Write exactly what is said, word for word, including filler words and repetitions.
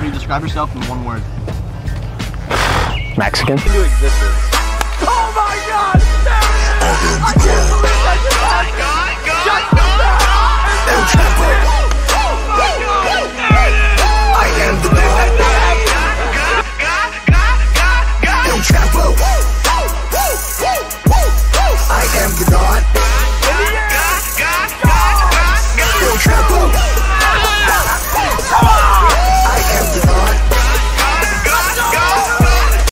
Ruby, describe yourself in one word. Mexican. Into existence. Oh my God! There it is! I can't believe it!